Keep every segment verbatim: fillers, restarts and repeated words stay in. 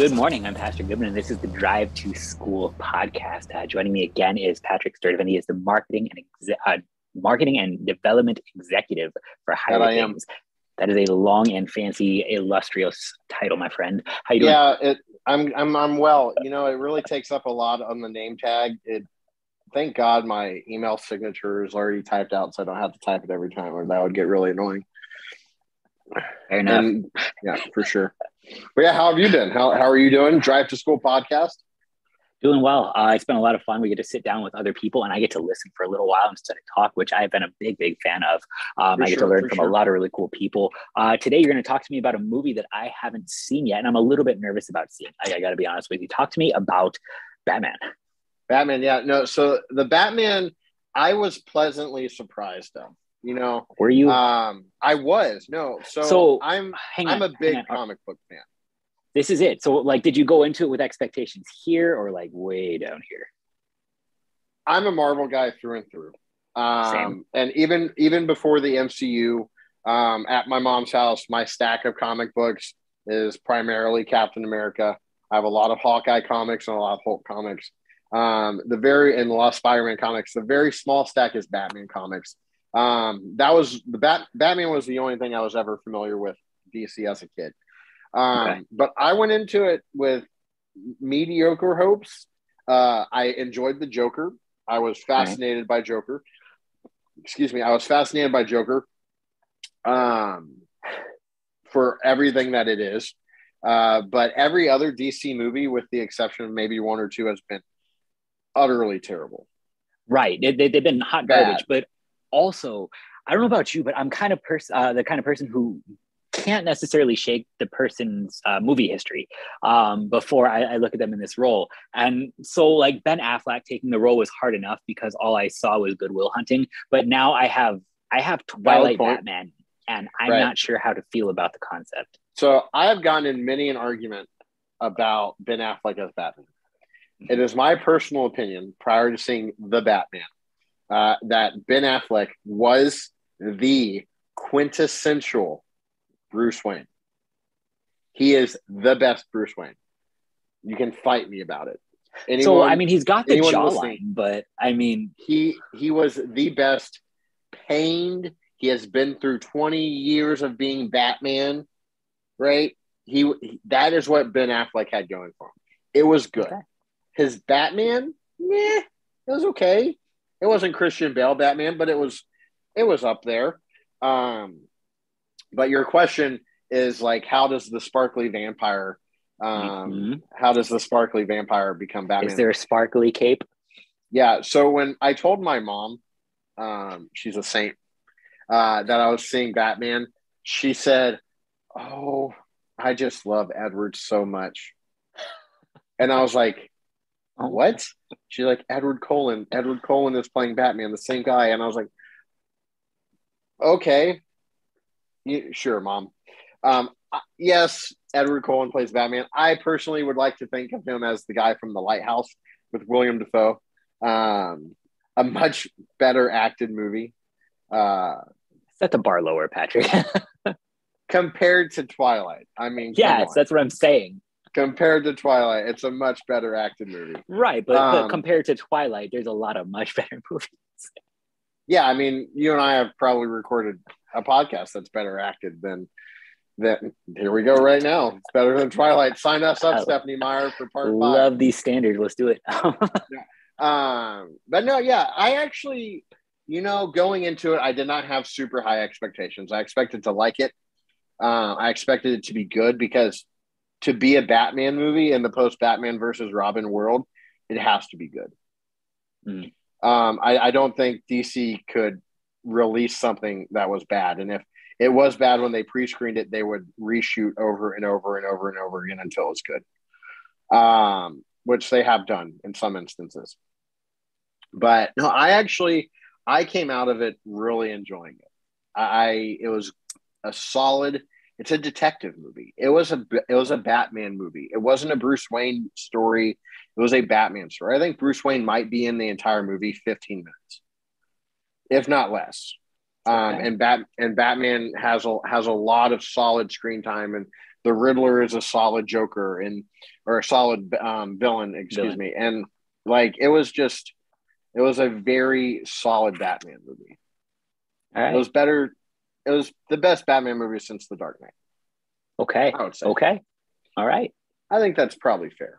Good morning. I'm Pastor Goodman, and this is the Drive to School podcast. Uh, joining me again is Patrick Sturdivant. He is the marketing and exe- uh, marketing and development executive for Higher Things. That is a long and fancy, illustrious title, my friend. How you doing? Yeah, it, I'm I'm I'm well. You know, it really takes up a lot on the name tag. It, thank God, my email signature is already typed out, so I don't have to type it every time, or that would get really annoying. Fair enough. And, yeah, for sure. But yeah, how have you been? How how are you doing? Drive to School podcast? Doing well. Uh, it's been a lot of fun. We get to sit down with other people, and I get to listen for a little while instead of talk, which I've been a big, big fan of. Um, I get sure, to learn from sure. a lot of really cool people. Uh, today, you're going to talk to me about a movie that I haven't seen yet, and I'm a little bit nervous about seeing. I, I got to be honest with you. Talk to me about Batman. Batman, yeah. No, so the Batman, I was pleasantly surprised of. You know, were you? Um, I was no. So, so I'm. Hang on, I'm a big comic book fan. This is it. So, like, did you go into it with expectations here or like way down here? I'm a Marvel guy through and through. Um, Same. And even even before the M C U, um, at my mom's house, my stack of comic books is primarily Captain America. I have a lot of Hawkeye comics and a lot of Hulk comics. Um, the very and a lot of Spider-Man comics. The very small stack is Batman comics. Um, that was the Bat- Batman was the only thing I was ever familiar with D C as a kid. Um, okay. But I went into it with mediocre hopes. Uh, I enjoyed the Joker. I was fascinated okay. by Joker. Excuse me. I was fascinated by Joker, um, for everything that it is. Uh, but every other D C movie, with the exception of maybe one or two, has been utterly terrible. Right. They, they, they've been hot garbage, but also, I don't know about you, but I'm kind of pers- uh, the kind of person who can't necessarily shake the person's uh, movie history um, before I, I look at them in this role. And so, like, Ben Affleck taking the role was hard enough because all I saw was Good Will Hunting. But now I have I have Twilight Batman, and I'm right. not sure how to feel about the concept. So I have gotten in many an argument about Ben Affleck as Batman. It is my personal opinion, prior to seeing The Batman, Uh, that Ben Affleck was the quintessential Bruce Wayne. He is the best Bruce Wayne. You can fight me about it. Anyone, so, I mean, he's got the jawline, but I mean... He he was the best pained. He has been through twenty years of being Batman, right? He That is what Ben Affleck had going for him. It was good. Okay. His Batman, yeah, it was okay. It wasn't Christian Bale Batman, but it was it was up there. Um, but your question is, like, how does the sparkly vampire um, mm-hmm. how does the sparkly vampire become Batman? Is there a sparkly cape? Yeah. So when I told my mom, um, she's a saint, uh, that I was seeing Batman, she said, "Oh, I just love Edward so much," and I was like, "What?" She's like, Edward Cullen. Edward Cullen is playing Batman, the same guy. And I was like, okay. You, sure, Mom. Um, yes, Edward Cullen plays Batman. I personally would like to think of him as the guy from The Lighthouse with William Dafoe. Um, a much better acted movie. Uh, Set the bar lower, Patrick. Compared to Twilight. I mean, yes, that's what I'm saying. Compared to Twilight, it's a much better acted movie. Right, but, um, but compared to Twilight, there's a lot of much better movies. Yeah, I mean, you and I have probably recorded a podcast that's better acted than that. Here we go right now. It's better than Twilight. Sign us up, Stephanie Meyer, for part five. Love these standards. Let's do it. um, but no, yeah, I actually, you know, going into it, I did not have super high expectations. I expected to like it. Uh, I expected it to be good because to be a Batman movie in the post-Batman versus Robin world, it has to be good. Mm. Um, I, I don't think D C could release something that was bad. And if it was bad when they pre-screened it, they would reshoot over and over and over and over again until it's good, um, which they have done in some instances. But no, I actually, I came out of it really enjoying it. I it was a solid It's a detective movie. It was a it was a Batman movie. It wasn't a Bruce Wayne story. It was a Batman story. I think Bruce Wayne might be in the entire movie fifteen minutes, if not less. Um, okay. And Bat and Batman has a has a lot of solid screen time, and the Riddler is a solid Joker and or a solid um, villain, excuse villain. me. And like it was just, it was a very solid Batman movie. All right. It was better. It was the best Batman movie since The Dark Knight. Okay. I would say. Okay. All right. I think that's probably fair.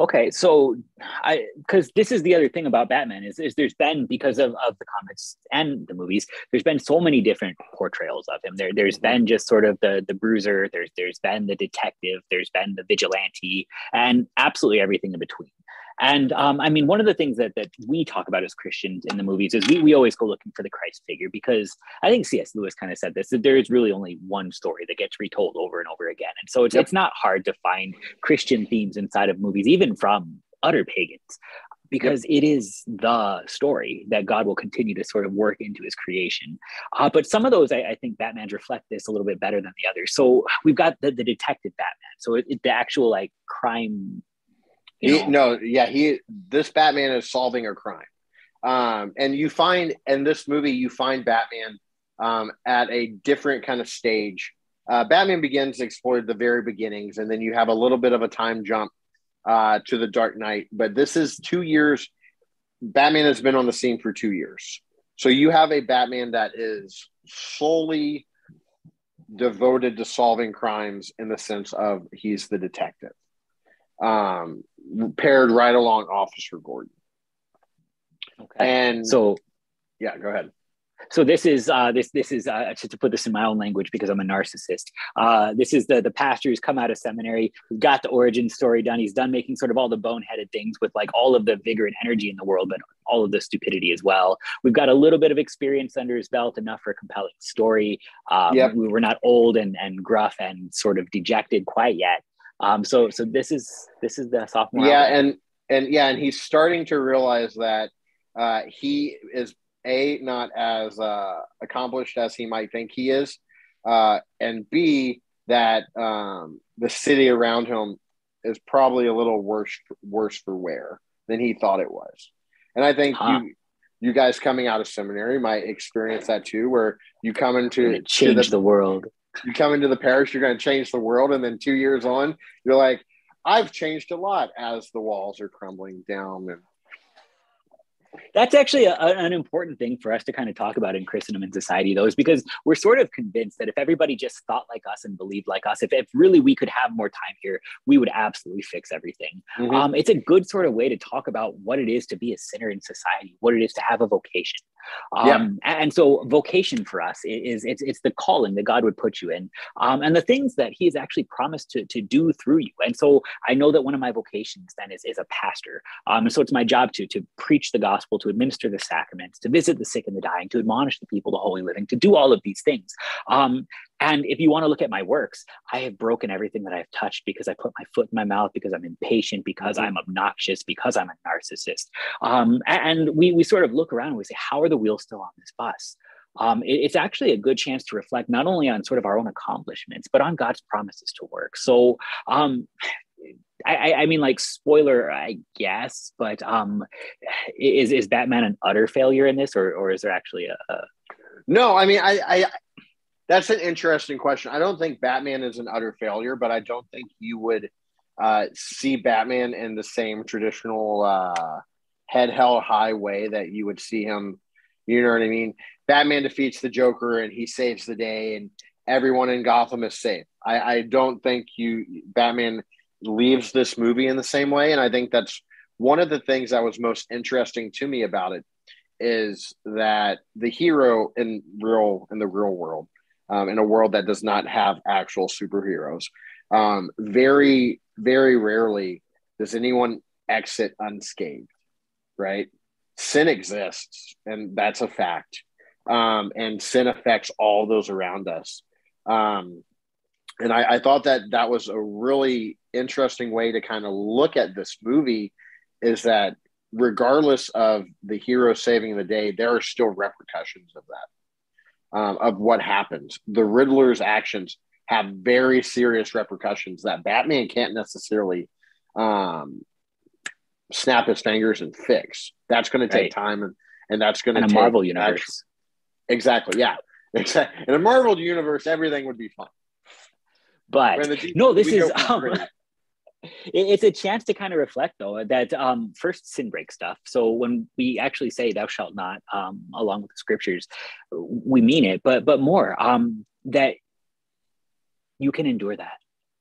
Okay, so I because this is the other thing about Batman is, is there's been, because of, of the comics and the movies, there's been so many different portrayals of him. There, there's been just sort of the the bruiser, there's there's been the detective, there's been the vigilante, and absolutely everything in between. And um, I mean, one of the things that, that we talk about as Christians in the movies is we, we always go looking for the Christ figure, because I think C S. Lewis kind of said this, that there is really only one story that gets retold over and over again. And so it's, yep. it's not hard to find Christian themes inside of movies, even from utter pagans, because yep. it is the story that God will continue to sort of work into his creation. Uh, but some of those, I, I think Batmans reflect this a little bit better than the others. So we've got the, the detective Batman. So it, it, the actual like crime You know? He, no, yeah, he. This Batman is solving a crime, um, and you find in this movie you find Batman um, at a different kind of stage. Uh, Batman Begins explored the very beginnings, and then you have a little bit of a time jump uh, to The Dark Knight. But this is two years. Batman has been on the scene for two years, so you have a Batman that is solely devoted to solving crimes in the sense of he's the detective. Um, paired right along Officer Gordon. Okay. And so, yeah, go ahead. So this is uh, this this is uh, just to put this in my own language because I'm a narcissist. Uh, this is the the pastor who's come out of seminary, who's got the origin story done. He's done making sort of all the boneheaded things with like all of the vigor and energy in the world, but all of the stupidity as well. We've got a little bit of experience under his belt, enough for a compelling story. Um, yep. We were not old and and gruff and sort of dejected quite yet. Um, so, so this is, this is the sophomore. Yeah. Album. And, and yeah, and he's starting to realize that, uh, he is a, not as, uh, accomplished as he might think he is. Uh, and B, that, um, the city around him is probably a little worse, worse for wear than he thought it was. And I think huh. you, you guys coming out of seminary might experience that too, where you come into change the, the world. You come into the parish, you're going to change the world. And then two years on, you're like, I've changed a lot as the walls are crumbling down. And that's actually a, an important thing for us to kind of talk about in Christendom and society, though, is because we're sort of convinced that if everybody just thought like us and believed like us, if, if really we could have more time here, we would absolutely fix everything. Mm-hmm. Um, it's a good sort of way to talk about what it is to be a sinner in society, what it is to have a vocation. Um, yeah. And so vocation for us is, is it's, it's the calling that God would put you in um, and the things that he has actually promised to, to do through you. And so I know that one of my vocations then is, is a pastor. Um, and so it's my job to, to preach the gospel, to administer the sacraments, to visit the sick and the dying, to admonish the people to holy living, to do all of these things. Um, And if you want to look at my works, I have broken everything that I've touched because I put my foot in my mouth, because I'm impatient, because I'm obnoxious, because I'm a narcissist. Um, and we we sort of look around and we say, how are the wheels still on this bus? Um, it, it's actually a good chance to reflect not only on sort of our own accomplishments, but on God's promises to work. So um, I, I mean, like, spoiler, I guess, but um, is, is Batman an utter failure in this, or, or is there actually a... a... No, I mean, I... I... That's an interesting question. I don't think Batman is an utter failure, but I don't think you would uh, see Batman in the same traditional uh, head held high way that you would see him. You know what I mean? Batman defeats the Joker and he saves the day and everyone in Gotham is safe. I, I don't think you Batman leaves this movie in the same way. And I think that's one of the things that was most interesting to me about it, is that the hero in real in the real world, Um, in a world that does not have actual superheroes. Um, very, very rarely does anyone exit unscathed, right? Sin exists, and that's a fact. Um, and sin affects all those around us. Um, and I, I thought that that was a really interesting way to kind of look at this movie, is that regardless of the hero saving the day, there are still repercussions of that. Um, of what happens. The Riddler's actions have very serious repercussions that Batman can't necessarily um, snap his fingers and fix. That's going to take right. time, and, and that's going to take Marvel universe. Exactly. Yeah. Exactly. In a Marvel universe, everything would be fun. But G- no, this is um, it's a chance to kind of reflect, though, that um, first sin break stuff. So when we actually say "thou shalt not," um, along with the scriptures, we mean it. But but more um, that you can endure that.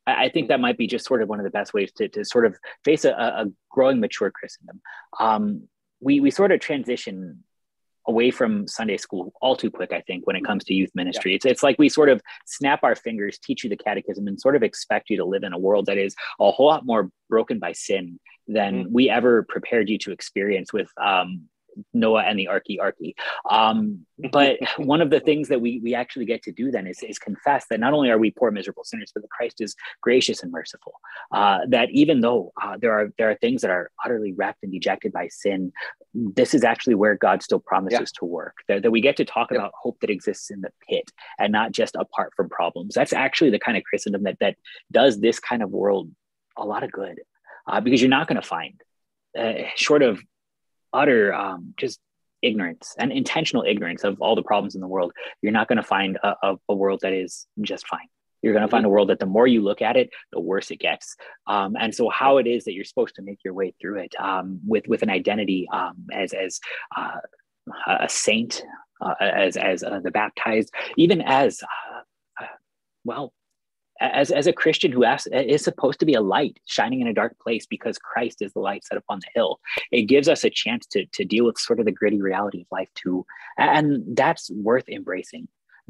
I think that might be just sort of one of the best ways to, to sort of face a, a growing, mature Christendom. Um, we we sort of transition away from Sunday school all too quick, I think, when it comes to youth ministry. Yeah. It's it's like we sort of snap our fingers, teach you the catechism, and sort of expect you to live in a world that is a whole lot more broken by sin than mm-hmm. we ever prepared you to experience with um, Noah and the Arky Arky. Um, but one of the things that we we actually get to do then is, is confess that not only are we poor, miserable sinners, but that Christ is gracious and merciful. Uh, that even though uh, there are there are things that are utterly wrecked and dejected by sin, this is actually where God still promises yeah. to work. That, that we get to talk yep. about hope that exists in the pit and not just apart from problems. That's actually the kind of Christendom that that does this kind of world a lot of good, uh, because you're not going to find uh, short of utter um, just ignorance and intentional ignorance of all the problems in the world, you're not going to find a, a, a world that is just fine. You're going to find a world that the more you look at it, the worse it gets. Um, and so how it is that you're supposed to make your way through it um, with, with an identity um, as, as uh, a saint, uh, as, as uh, the baptized, even as, uh, uh, well, As as a Christian who asks, is supposed to be a light shining in a dark place because Christ is the light set upon the hill. It gives us a chance to, to deal with sort of the gritty reality of life too. And that's worth embracing.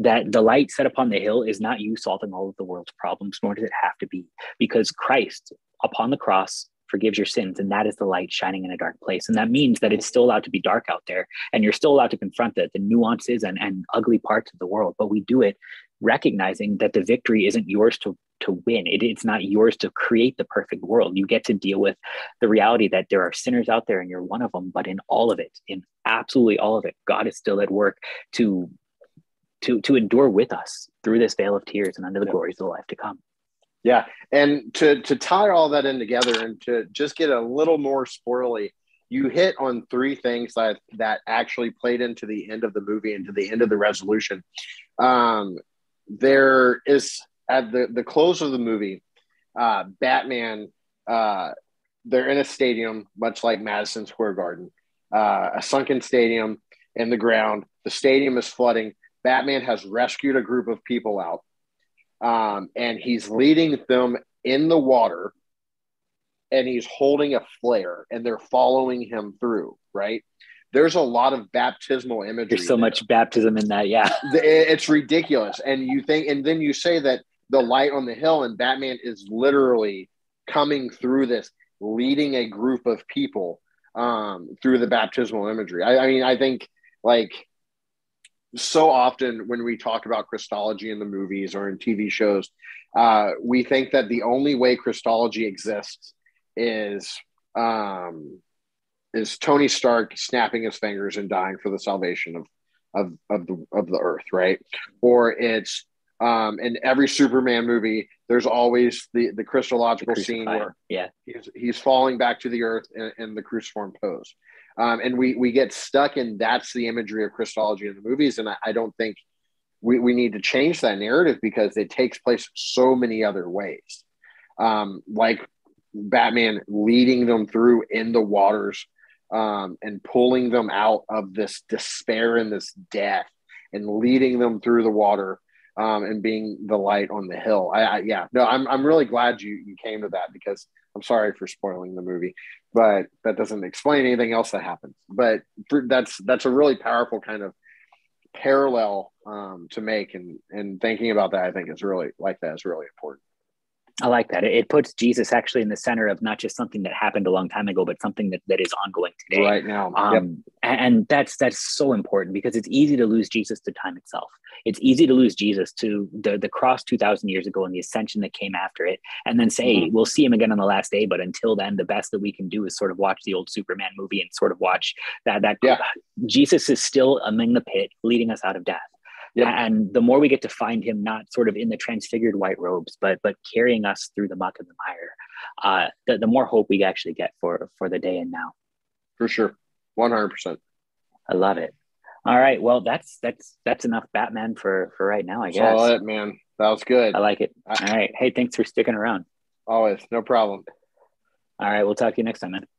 That the light set upon the hill is not you solving all of the world's problems, nor does it have to be, because Christ upon the cross forgives your sins, and that is the light shining in a dark place. And that means that it's still allowed to be dark out there, and you're still allowed to confront the, the nuances and, and ugly parts of the world, but we do it recognizing that the victory isn't yours to, to win. It, it's not yours to create the perfect world. You get to deal with the reality that there are sinners out there and you're one of them, but in all of it, in absolutely all of it, God is still at work to, to, to endure with us through this veil of tears and under the yeah. glories of the life to come. Yeah. And to, to tie all that in together and to just get a little more spoily, you hit on three things that, that actually played into the end of the movie and to the end of the resolution. Um, there is at the, the close of the movie, uh, Batman, uh, they're in a stadium, much like Madison Square Garden, uh, a sunken stadium in the ground. The stadium is flooding. Batman has rescued a group of people out. Um, and he's leading them in the water, and he's holding a flare, and they're following him through, right? There's a lot of baptismal imagery. There's so there. much baptism in that, yeah. It's ridiculous. And you think, and then you say that the light on the hill and Batman is literally coming through this, leading a group of people um, through the baptismal imagery. I, I mean, I think, like, so often when we talk about Christology in the movies or in T V shows, uh, we think that the only way Christology exists is um, is Tony Stark snapping his fingers and dying for the salvation of of of the of the earth, right? Or it's um, in every Superman movie, there's always the the Christological the scene where yeah. he's he's falling back to the earth in, in the cruciform pose. Um, and we we get stuck in that's the imagery of Christology in the movies. And I, I don't think we, we need to change that narrative because it takes place so many other ways. Um, like Batman leading them through in the waters um, and pulling them out of this despair and this death and leading them through the water um, and being the light on the hill. I, I yeah, no, I'm I'm really glad you, you came to that because I'm sorry for spoiling the movie, but that doesn't explain anything else that happens. But that's that's a really powerful kind of parallel um, to make, and and thinking about that, I think is really like that is really important. I like that. It puts Jesus actually in the center of not just something that happened a long time ago, but something that, that is ongoing today, right now. Um, yep. And that's that's so important because it's easy to lose Jesus to time itself. It's easy to lose Jesus to the, the cross two thousand years ago and the ascension that came after it, and then say, mm-hmm. we'll see him again on the last day. But until then, the best that we can do is sort of watch the old Superman movie and sort of watch that. that yeah. Jesus is still among the pit, leading us out of death. Yep. And the more we get to find him, not sort of in the transfigured white robes, but but carrying us through the muck and the mire, uh, the, the more hope we actually get for, for the day and now. For sure. one hundred percent. I love it. All right. Well, that's that's that's enough Batman for, for right now, I guess. That's all it, man. That was good. I like it. I, all right. Hey, thanks for sticking around. Always. No problem. All right. We'll talk to you next time, man.